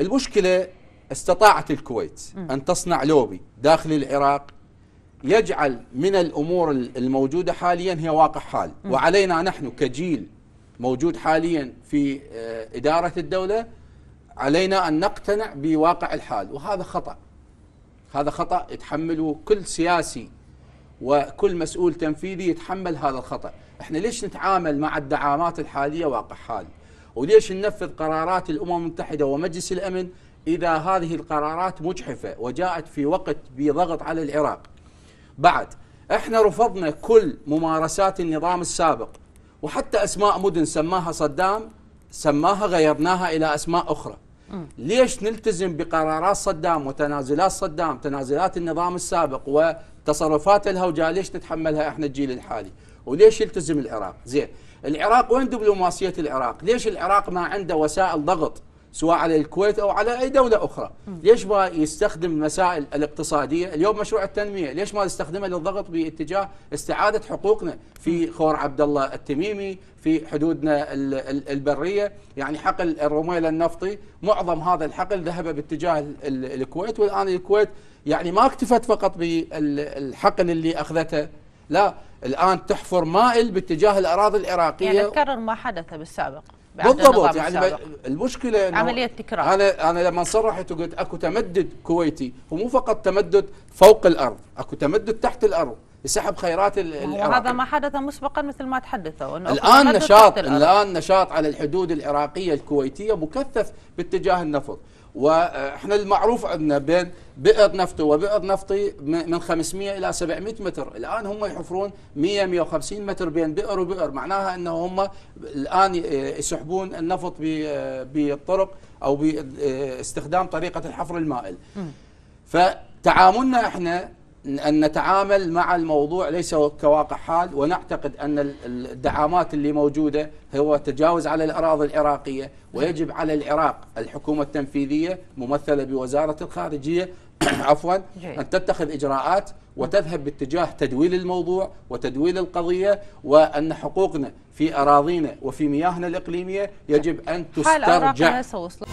المشكلة استطاعت الكويت أن تصنع لوبي داخل العراق يجعل من الأمور الموجودة حاليا هي واقع حال، وعلينا نحن كجيل موجود حاليا في إدارة الدولة علينا أن نقتنع بواقع الحال، وهذا خطأ. هذا خطأ يتحمله كل سياسي وكل مسؤول تنفيذي يتحمل هذا الخطأ. احنا ليش نتعامل مع الدعامات الحالية واقع حال؟ وليش ننفذ قرارات الأمم المتحدة ومجلس الأمن إذا هذه القرارات مجحفة وجاءت في وقت بضغط على العراق؟ بعد احنا رفضنا كل ممارسات النظام السابق، وحتى أسماء مدن سماها صدام سماها غيرناها إلى أسماء أخرى. ليش نلتزم بقرارات صدام وتنازلات صدام، تنازلات النظام السابق وتصرفات الهوجة؟ ليش نتحملها احنا الجيل الحالي؟ وليش يلتزم العراق؟ زين، العراق وين دبلوماسية العراق؟ ليش العراق ما عنده وسائل ضغط سواء على الكويت أو على أي دولة أخرى؟ ليش ما يستخدم المسائل الاقتصادية؟ اليوم مشروع التنمية ليش ما يستخدمها للضغط باتجاه استعادة حقوقنا في خور عبد الله التميمي، في حدودنا البرية؟ يعني حقل الرميل النفطي معظم هذا الحقل ذهب باتجاه الكويت، والآن الكويت يعني ما اكتفت فقط بالحقل اللي أخذته، لا، الآن تحفر مائل باتجاه الأراضي العراقية. يعني تكرر ما حدث بالسابق. بالضبط، يعني المشكله انه عمليه تكرار. انا لما صرحت وقلت اكو تمدد كويتي، ومو فقط تمدد فوق الارض، اكو تمدد تحت الارض لسحب خيرات العراق. وهذا ما حدث مسبقا مثل ما تحدثوا. الان نشاط على الحدود العراقيه الكويتيه مكثف باتجاه النفط، واحنا المعروف عندنا بين بئر نفط وبئر نفطي من 500 الى 700 متر، الان هم يحفرون 100 150 متر بين بئر وبئر، معناها انه هم الان يسحبون النفط بالطرق او باستخدام طريقه الحفر المائل. فتعاملنا احنا ان نتعامل مع الموضوع ليس كواقع حال، ونعتقد ان الدعامات اللي موجوده هو تجاوز على الاراضي العراقيه، ويجب على العراق الحكومه التنفيذيه ممثله بوزاره الخارجيه عفوا ان تتخذ اجراءات وتذهب باتجاه تدويل الموضوع وتدويل القضيه، وان حقوقنا في اراضينا وفي مياهنا الاقليميه يجب ان تسترجع.